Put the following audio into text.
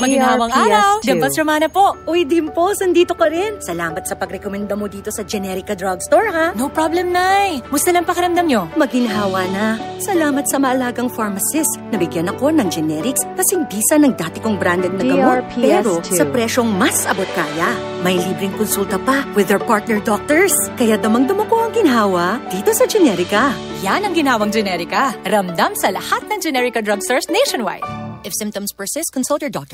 Maginhawang araw! Dimples Romana po! Uy, Dimples, nandito ka rin! Salamat sa pagrekomenda mo dito sa Generika Drugstore, ha? No problem, Nay! Musta lang pakiramdam nyo? Maginhawa na! Salamat sa maalagang pharmacist. Nabigyan ako ng generics na singbisa ng dati kong branded na gamot. Pero sa presyong mas abot kaya. May libreng konsulta pa with their partner doctors. Kaya damang-dama ko ang ginhawa dito sa Generika. Yan ang ginhawang Generika. Ramdam sa lahat ng Generika Drugstores nationwide. If symptoms persist, consult your doctor.